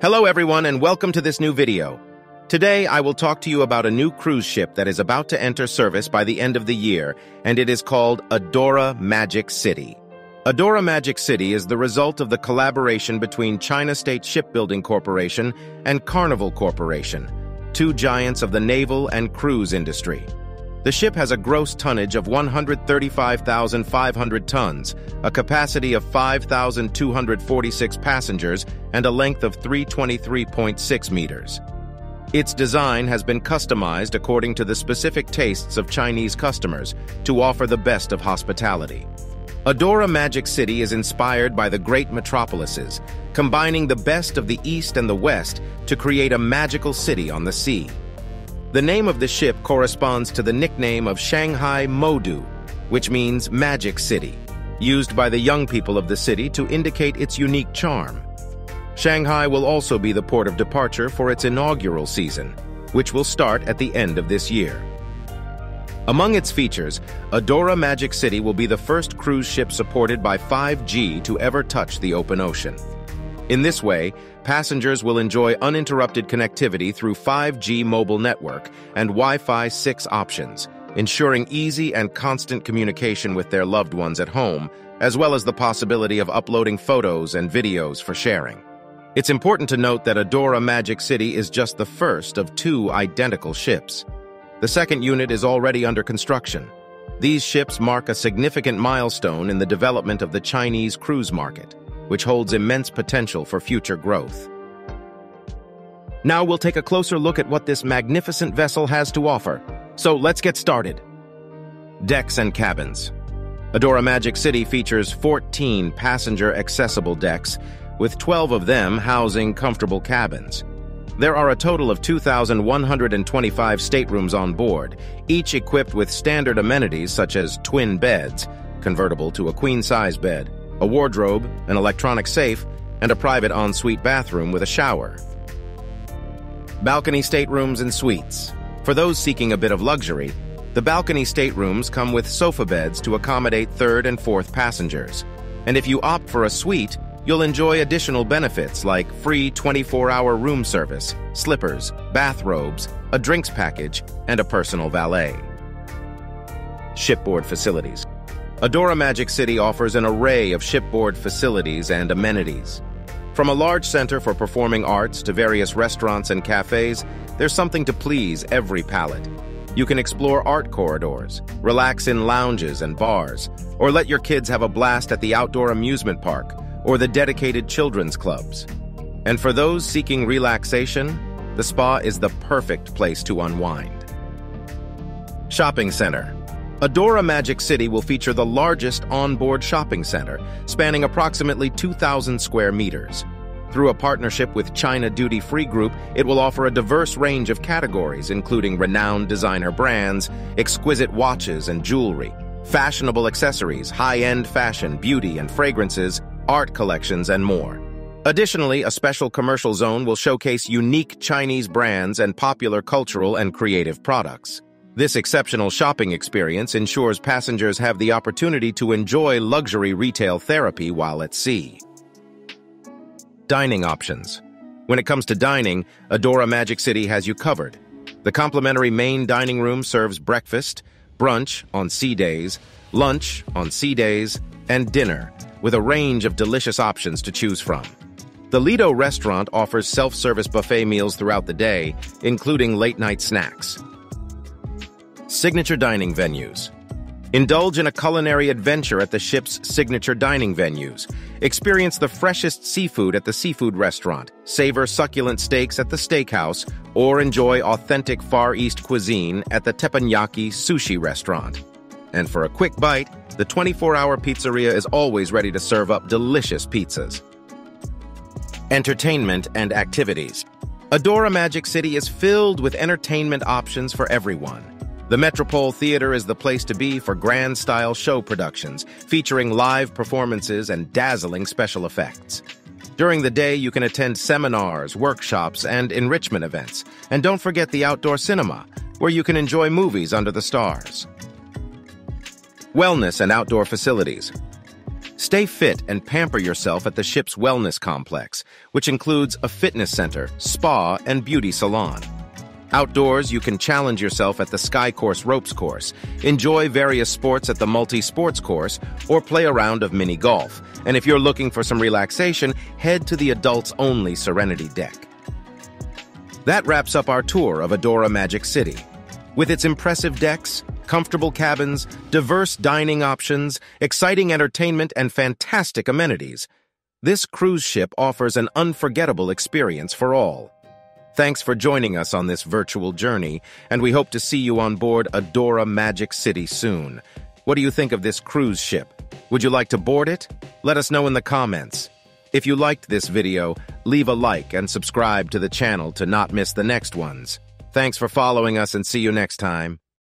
Hello everyone and welcome to this new video. Today I will talk to you about a new cruise ship that is about to enter service by the end of the year, and it is called Adora Magic City. Adora Magic City is the result of the collaboration between China State Shipbuilding Corporation and Carnival Corporation, two giants of the naval and cruise industry. The ship has a gross tonnage of 135,500 tons, a capacity of 5,246 passengers, and a length of 323.6 meters. Its design has been customized according to the specific tastes of Chinese customers to offer the best of hospitality. Adora Magic City is inspired by the great metropolises, combining the best of the East and the West to create a magical city on the sea. The name of the ship corresponds to the nickname of Shanghai Modu, which means magic city, used by the young people of the city to indicate its unique charm. Shanghai will also be the port of departure for its inaugural season, which will start at the end of this year. Among its features, Adora Magic City will be the first cruise ship supported by 5G to ever touch the open ocean. In this way, passengers will enjoy uninterrupted connectivity through 5G mobile network and Wi-Fi 6 options, ensuring easy and constant communication with their loved ones at home, as well as the possibility of uploading photos and videos for sharing. It's important to note that Adora Magic City is just the first of two identical ships. The second unit is already under construction. These ships mark a significant milestone in the development of the Chinese cruise market, which holds immense potential for future growth. Now we'll take a closer look at what this magnificent vessel has to offer. So let's get started. Decks and cabins. Adora Magic City features 14 passenger-accessible decks, with 12 of them housing comfortable cabins. There are a total of 2,125 staterooms on board, each equipped with standard amenities such as twin beds, convertible to a queen-size bed, a wardrobe, an electronic safe, and a private ensuite bathroom with a shower. Balcony staterooms and suites. For those seeking a bit of luxury, the balcony staterooms come with sofa beds to accommodate third and fourth passengers. And if you opt for a suite, you'll enjoy additional benefits like free 24-hour room service, slippers, bathrobes, a drinks package, and a personal valet. Shipboard facilities. Adora Magic City offers an array of shipboard facilities and amenities. From a large center for performing arts to various restaurants and cafes, there's something to please every palate. You can explore art corridors, relax in lounges and bars, or let your kids have a blast at the outdoor amusement park or the dedicated children's clubs. And for those seeking relaxation, the spa is the perfect place to unwind. Shopping center. Adora Magic City will feature the largest onboard shopping center, spanning approximately 2,000 square meters. Through a partnership with China Duty Free Group, it will offer a diverse range of categories, including renowned designer brands, exquisite watches and jewelry, fashionable accessories, high-end fashion, beauty and fragrances, art collections, and more. Additionally, a special commercial zone will showcase unique Chinese brands and popular cultural and creative products. This exceptional shopping experience ensures passengers have the opportunity to enjoy luxury retail therapy while at sea. Dining options. When it comes to dining, Adora Magic City has you covered. The complimentary main dining room serves breakfast, brunch on sea days, lunch on sea days, and dinner, with a range of delicious options to choose from. The Lido restaurant offers self-service buffet meals throughout the day, including late-night snacks. Signature dining venues. Indulge in a culinary adventure at the ship's signature dining venues. Experience the freshest seafood at the seafood restaurant, savor succulent steaks at the steakhouse, or enjoy authentic Far East cuisine at the Teppanyaki Sushi Restaurant. And for a quick bite, the 24-hour pizzeria is always ready to serve up delicious pizzas. Entertainment and activities. Adora Magic City is filled with entertainment options for everyone. The Metropole Theater is the place to be for grand-style show productions, featuring live performances and dazzling special effects. During the day, you can attend seminars, workshops, and enrichment events. And don't forget the outdoor cinema, where you can enjoy movies under the stars. Wellness and outdoor facilities. Stay fit and pamper yourself at the ship's wellness complex, which includes a fitness center, spa, and beauty salon. Outdoors, you can challenge yourself at the Sky Course ropes course, enjoy various sports at the multi-sports course, or play a round of mini golf. And if you're looking for some relaxation, head to the adults-only Serenity Deck. That wraps up our tour of Adora Magic City. With its impressive decks, comfortable cabins, diverse dining options, exciting entertainment, and fantastic amenities, this cruise ship offers an unforgettable experience for all. Thanks for joining us on this virtual journey, and we hope to see you on board Adora Magic City soon. What do you think of this cruise ship? Would you like to board it? Let us know in the comments. If you liked this video, leave a like and subscribe to the channel to not miss the next ones. Thanks for following us and see you next time.